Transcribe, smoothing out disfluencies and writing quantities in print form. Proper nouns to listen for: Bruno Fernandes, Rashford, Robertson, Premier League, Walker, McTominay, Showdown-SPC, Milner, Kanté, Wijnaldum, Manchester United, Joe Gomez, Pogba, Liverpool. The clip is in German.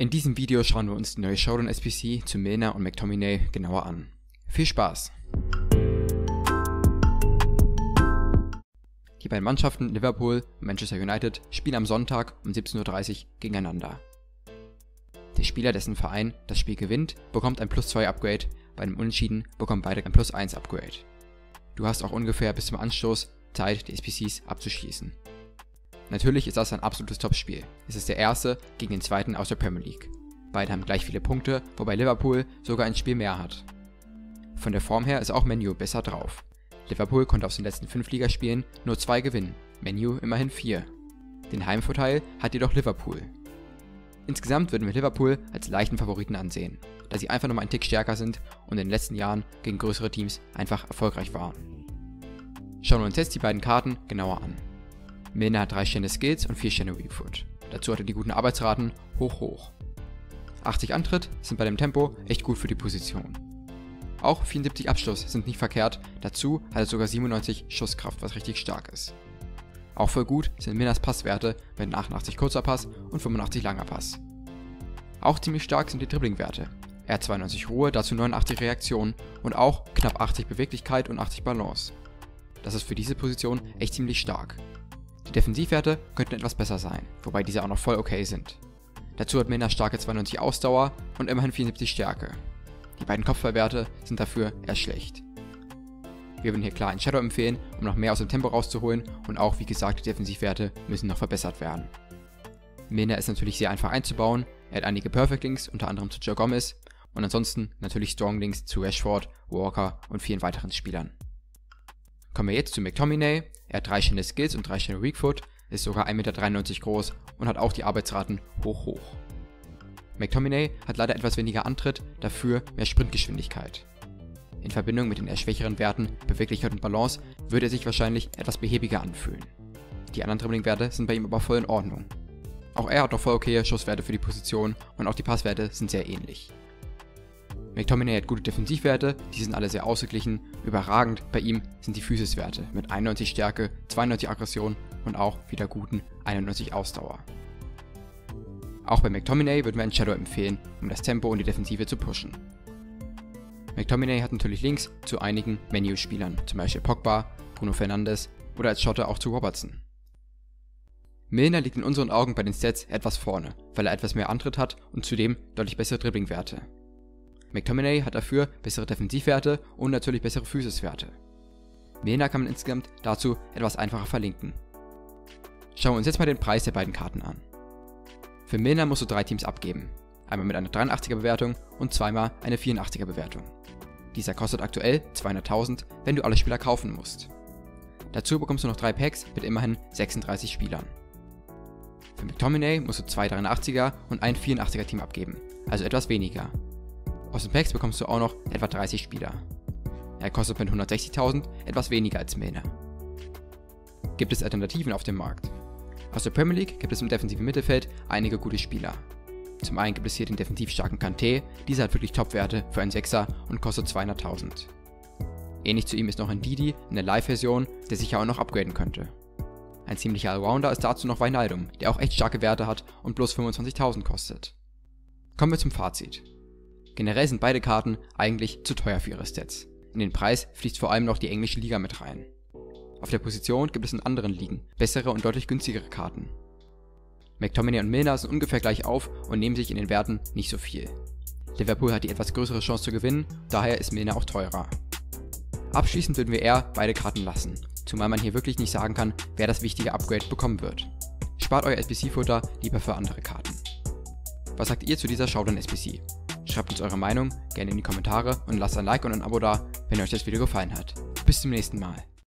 In diesem Video schauen wir uns die neue Showdown-SPC zu Milner und McTominay genauer an. Viel Spaß! Die beiden Mannschaften Liverpool und Manchester United spielen am Sonntag um 17:30 Uhr gegeneinander. Der Spieler, dessen Verein das Spiel gewinnt, bekommt ein +2-Upgrade, bei einem Unentschieden bekommen beide ein +1-Upgrade. Du hast auch ungefähr bis zum Anstoß Zeit, die SPCs abzuschießen. Natürlich ist das ein absolutes Topspiel. Es ist der erste gegen den zweiten aus der Premier League. Beide haben gleich viele Punkte, wobei Liverpool sogar ein Spiel mehr hat. Von der Form her ist auch Man U besser drauf. Liverpool konnte aus den letzten 5 Ligaspielen nur 2 gewinnen, Man U immerhin 4. Den Heimvorteil hat jedoch Liverpool. Insgesamt würden wir Liverpool als leichten Favoriten ansehen, da sie einfach nochmal einen Tick stärker sind und in den letzten Jahren gegen größere Teams einfach erfolgreich waren. Schauen wir uns jetzt die beiden Karten genauer an. Milner hat 3 Sterne Skills und 4 Sterne Weak Foot. Dazu hat er die guten Arbeitsraten hoch. 80 Antritt sind bei dem Tempo echt gut für die Position. Auch 74 Abschluss sind nicht verkehrt, dazu hat er sogar 97 Schusskraft, was richtig stark ist. Auch voll gut sind Milners Passwerte mit 88 kurzer Pass und 85 langer Pass. Auch ziemlich stark sind die Dribbling-Werte. Er hat 92 Ruhe, dazu 89 Reaktionen und auch knapp 80 Beweglichkeit und 80 Balance. Das ist für diese Position echt ziemlich stark. Die Defensivwerte könnten etwas besser sein, wobei diese auch noch voll okay sind. Dazu hat Milner starke 92 Ausdauer und immerhin 74 Stärke. Die beiden Kopfballwerte sind dafür eher schlecht. Wir würden hier klar einen Shadow empfehlen, um noch mehr aus dem Tempo rauszuholen, und auch wie gesagt, die Defensivwerte müssen noch verbessert werden. Milner ist natürlich sehr einfach einzubauen, er hat einige Perfect Links, unter anderem zu Joe Gomez, und ansonsten natürlich Strong Links zu Rashford, Walker und vielen weiteren Spielern. Kommen wir jetzt zu McTominay. Er hat 3 Sterne Skills und 3 Sterne Weak Foot, ist sogar 1,93 Meter groß und hat auch die Arbeitsraten hoch. McTominay hat leider etwas weniger Antritt, dafür mehr Sprintgeschwindigkeit. In Verbindung mit den eher schwächeren Werten Beweglichkeit und Balance würde er sich wahrscheinlich etwas behäbiger anfühlen. Die anderen Dribbling-Werte sind bei ihm aber voll in Ordnung. Auch er hat noch voll okaye Schusswerte für die Position und auch die Passwerte sind sehr ähnlich. McTominay hat gute Defensivwerte, die sind alle sehr ausgeglichen. Überragend bei ihm sind die Physis-Werte mit 91 Stärke, 92 Aggression und auch wieder guten 91 Ausdauer. Auch bei McTominay würden wir einen Shadow empfehlen, um das Tempo und die Defensive zu pushen. McTominay hat natürlich Links zu einigen Man U-Spielern, zum Beispiel Pogba, Bruno Fernandes oder als Schotte auch zu Robertson. Milner liegt in unseren Augen bei den Stats etwas vorne, weil er etwas mehr Antritt hat und zudem deutlich bessere Dribbling-Werte. McTominay hat dafür bessere Defensivwerte und natürlich bessere Physis-Werte. Milner kann man insgesamt dazu etwas einfacher verlinken. Schauen wir uns jetzt mal den Preis der beiden Karten an. Für Milner musst du 3 Teams abgeben, einmal mit einer 83er Bewertung und zweimal eine 84er Bewertung. Dieser kostet aktuell 200.000, wenn du alle Spieler kaufen musst. Dazu bekommst du noch 3 Packs mit immerhin 36 Spielern. Für McTominay musst du 2 83er und ein 84er Team abgeben, also etwas weniger. Aus den Packs bekommst du auch noch etwa 30 Spieler. Er kostet mit 160.000 etwas weniger als Milner. Gibt es Alternativen auf dem Markt? Aus der Premier League gibt es im defensiven Mittelfeld einige gute Spieler. Zum einen gibt es hier den defensiv starken Kanté, dieser hat wirklich Top-Werte für einen 6er und kostet 200.000. Ähnlich zu ihm ist noch ein Didi in der Live-Version, der sich ja auch noch upgraden könnte. Ein ziemlicher Allrounder ist dazu noch Wijnaldum, der auch echt starke Werte hat und bloß 25.000 kostet. Kommen wir zum Fazit. Generell sind beide Karten eigentlich zu teuer für ihre Stats. In den Preis fließt vor allem noch die englische Liga mit rein. Auf der Position gibt es in anderen Ligen bessere und deutlich günstigere Karten. McTominay und Milner sind ungefähr gleich auf und nehmen sich in den Werten nicht so viel. Liverpool hat die etwas größere Chance zu gewinnen, daher ist Milner auch teurer. Abschließend würden wir eher beide Karten lassen, zumal man hier wirklich nicht sagen kann, wer das wichtige Upgrade bekommen wird. Spart euer SPC-Futter lieber für andere Karten. Was sagt ihr zu dieser Showdown-SPC? Schreibt uns eure Meinung gerne in die Kommentare und lasst ein Like und ein Abo da, wenn euch das Video gefallen hat. Bis zum nächsten Mal.